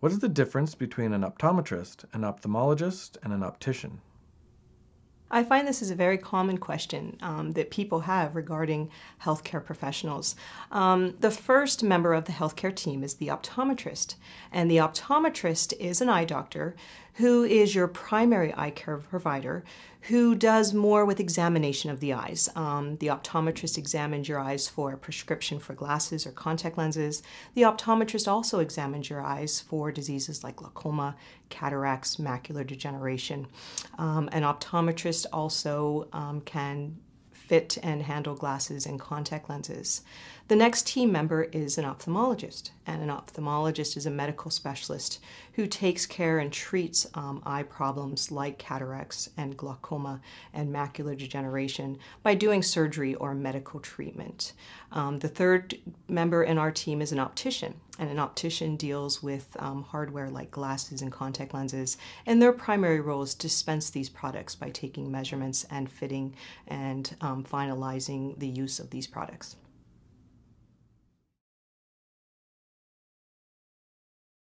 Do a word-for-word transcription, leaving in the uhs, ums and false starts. What is the difference between an optometrist, an ophthalmologist, and an optician? I find this is a very common question um, that people have regarding healthcare professionals. Um, the first member of the healthcare team is the optometrist, and the optometrist is an eye doctor who is your primary eye care provider, who does more with examination of the eyes. Um, the optometrist examines your eyes for a prescription for glasses or contact lenses. The optometrist also examines your eyes for diseases like glaucoma, cataracts, macular degeneration. Um, an optometrist also um, can fit and handle glasses and contact lenses. The next team member is an ophthalmologist, and an ophthalmologist is a medical specialist who takes care and treats um, eye problems like cataracts and glaucoma and macular degeneration by doing surgery or medical treatment. Um, the third member in our team is an optician, and an optician deals with um, hardware like glasses and contact lenses, and their primary role is to dispense these products by taking measurements and fitting and um, finalizing the use of these products.